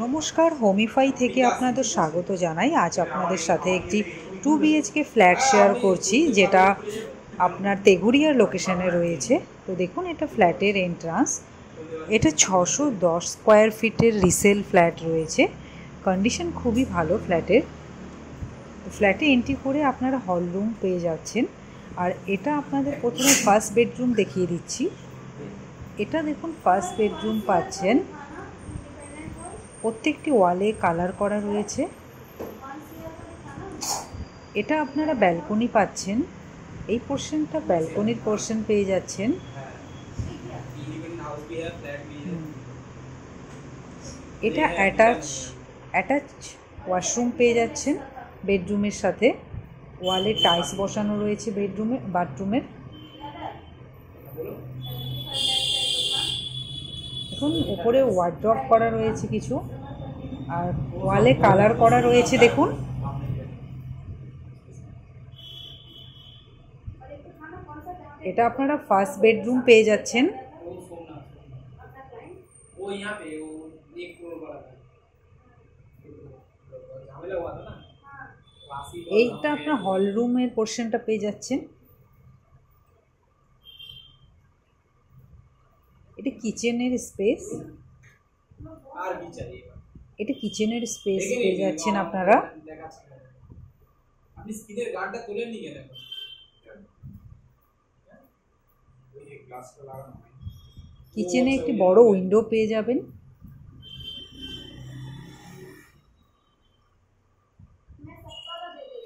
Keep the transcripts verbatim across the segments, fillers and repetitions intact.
नमस्कार होमिफाई थेके आपनादेर स्वागत जानाई। आज आपनादेर साथे एकटी टू बीएचके फ्लैट शेयर करछि जेटा आपनार तेघुरियार लोकेशने रयेछे। तो देखुन एटा फ्लैटेर एंट्रांस, एटा छशो दश स्कोयार फिटेर रिसेल फ्लैट रयेछे। कंडिशन खूबई भालो फ्लैटेर। तो फ्लैटे एंट्री करे आपनारा हल रूम पेये जाच्छेन। आर एटा आपनादेर प्रथमे फार्स्ट बेडरूम देखिये दिच्छि। एटा देखुन फार्स्ट बेडरूम पाच्छेन। प्रत्येकटी वाले कलर करा रयेछे। एटा आपनारा बैलकनी पाच्छेन। एई पोर्शनटा बैलकनिर पोर्शन पेये जाच्छेन। एटा अटैच अटैच वाशरूम पेये जाच्छेन बेडरूमेर साथे। वाले टाइल्स बसानो रयेछे बेडरूमे बाथरूमे। ऊपर वार्डरोब करा रयेछे किछु आर वाले कलर करा रयेछे। देखुन एटा आपनारा फार्स्ट बेडरूम पेये जाच्छेन। एटा आपनारा हल रूमेर पोर्शनटा पेये जाच्छेन। এটা কিচেনের স্পেস, এটা কিচেনের স্পেস পেয়ে যাচ্ছেন আপনারা। কিচেনে একটি বড় উইন্ডো পেয়ে যাবেন।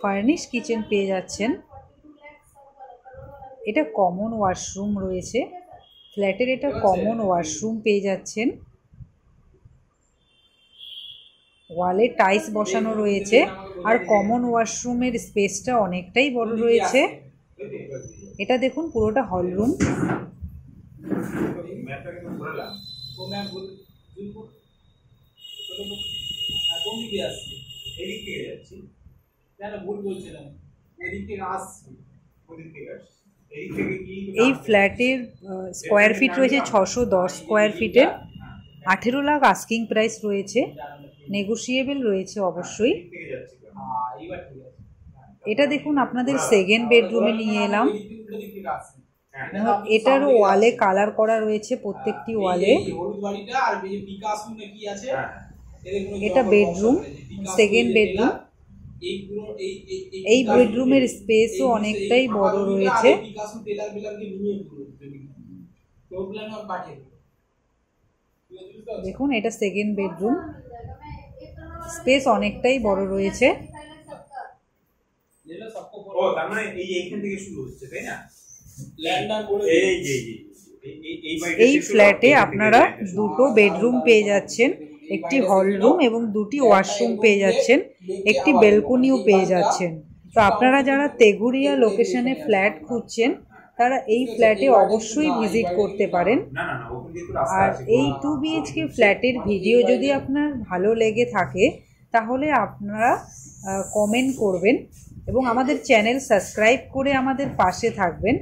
ফার্নিশ কিচেন পেয়ে যাচ্ছেন। এটা কমন ওয়াশরুম রয়েছে फ्लैटेर। एटा कमन वाशरूम पेये जाच्छेन। वाले टाइल्स बसानो रयेछे आर कमन वाशरूमेर स्पेसटा अनेकटाई बड़ रयेछे। एटा देखुन पुरोटा हल रूम। এই ফ্ল্যাটের স্কয়ার ফিট রয়েছে ছশো দশ স্কয়ার ফিটের। আঠারো লাখ আস্কিং প্রাইস রয়েছে, নেগোশিয়েবল রয়েছে অবশ্যই। এটা দেখুন আপনাদের সেকেন্ড বেডরুমে নিয়ে এলাম। এটারও ওয়ালে কালার করা রয়েছে প্রত্যেকটি ওয়ালে। এটা বেডরুম, সেকেন্ড বেডরুম। এই বেডরুমের স্পেসও অনেকটাই বড় রয়েছে। দেখুন এটা সেকেন্ড বেডরুম, স্পেস অনেকটাই বড় রয়েছে। এই ফ্ল্যাটে আপনারা দুটো বেডরুম পেয়ে যাচ্ছেন, একটি হল রুম এবং দুটি ওয়াশরুম পেয়ে যাচ্ছেন, একটি বেলকনিও পেয়ে যাচ্ছেন। তো আপনারা যারা তেঘুরিয়া লোকেশনে ফ্ল্যাট খুঁজছেন তারা এই ফ্ল্যাটে অবশ্যই ভিজিট করতে পারেন। আর এই টু বিএইচকে ফ্ল্যাটের ভিডিও যদি আপনার ভালো লেগে থাকে তাহলে আপনারা কমেন্ট করবেন এবং আমাদের চ্যানেল সাবস্ক্রাইব করে আমাদের পাশে থাকবেন।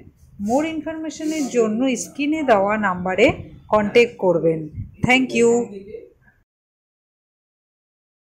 মোর ইনফরমেশনের জন্য স্ক্রিনে দেওয়া নাম্বারে কন্ট্যাক্ট করবেন। Thank you.